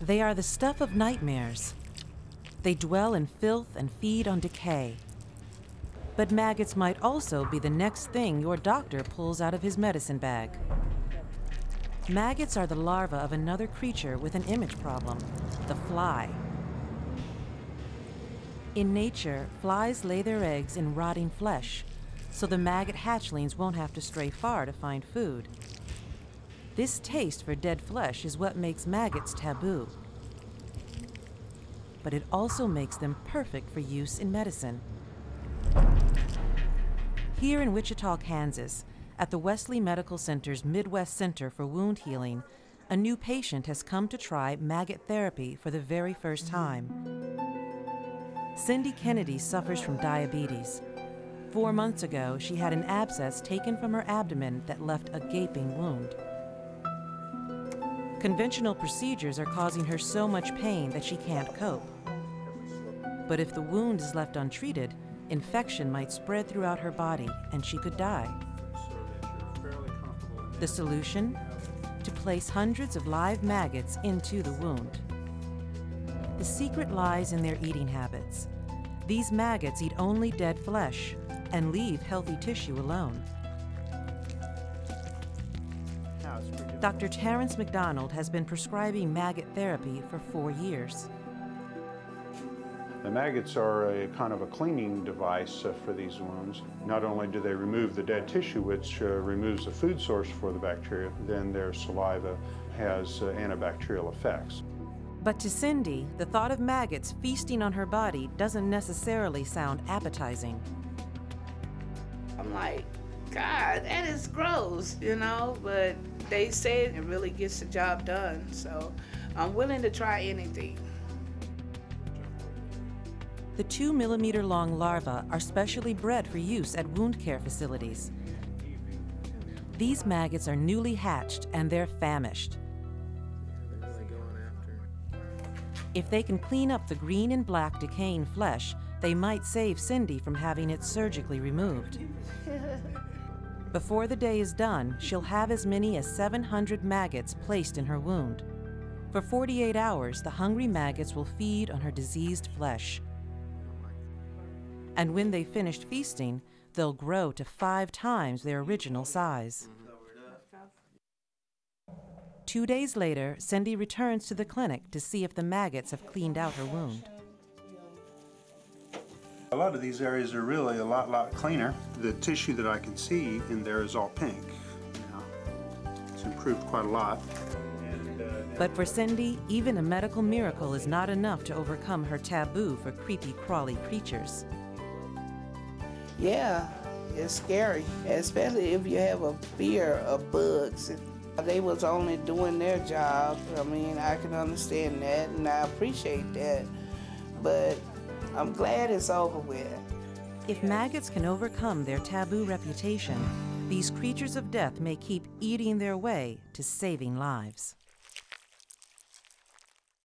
They are the stuff of nightmares. They dwell in filth and feed on decay. But maggots might also be the next thing your doctor pulls out of his medicine bag. Maggots are the larva of another creature with an image problem, the fly. In nature, flies lay their eggs in rotting flesh, so the maggot hatchlings won't have to stray far to find food. This taste for dead flesh is what makes maggots taboo. But it also makes them perfect for use in medicine. Here in Wichita, Kansas, at the Wesley Medical Center's Midwest Center for Wound Healing, a new patient has come to try maggot therapy for the very first time. Cindy Kennedy suffers from diabetes. 4 months ago, she had an abscess taken from her abdomen that left a gaping wound. Conventional procedures are causing her so much pain that she can't cope. But if the wound is left untreated, infection might spread throughout her body and she could die. The solution? To place hundreds of live maggots into the wound. The secret lies in their eating habits. These maggots eat only dead flesh and leave healthy tissue alone. Dr. Terrence McDonald has been prescribing maggot therapy for 4 years. The maggots are a kind of a cleaning device for these wounds. Not only do they remove the dead tissue, which removes the food source for the bacteria, then their saliva has antibacterial effects. But to Cindy, the thought of maggots feasting on her body doesn't necessarily sound appetizing. I'm like, God, that is gross, you know, but they say it really gets the job done, so I'm willing to try anything. The 2-millimeter-long larvae are specially bred for use at wound care facilities. These maggots are newly hatched and they're famished. If they can clean up the green and black decaying flesh, they might save Cindy from having it surgically removed. Before the day is done, she'll have as many as 700 maggots placed in her wound. For 48 hours, the hungry maggots will feed on her diseased flesh. And when they've finished feasting, they'll grow to 5 times their original size. 2 days later, Cindy returns to the clinic to see if the maggots have cleaned out her wound. A lot of these areas are really a lot cleaner. The tissue that I can see in there is all pink. It's improved quite a lot. But for Cindy, even a medical miracle is not enough to overcome her taboo for creepy, crawly creatures. Yeah, it's scary, especially if you have a fear of bugs. They was only doing their job. I mean, I can understand that, and I appreciate that, but I'm glad it's over with. If maggots can overcome their taboo reputation, these creatures of death may keep eating their way to saving lives.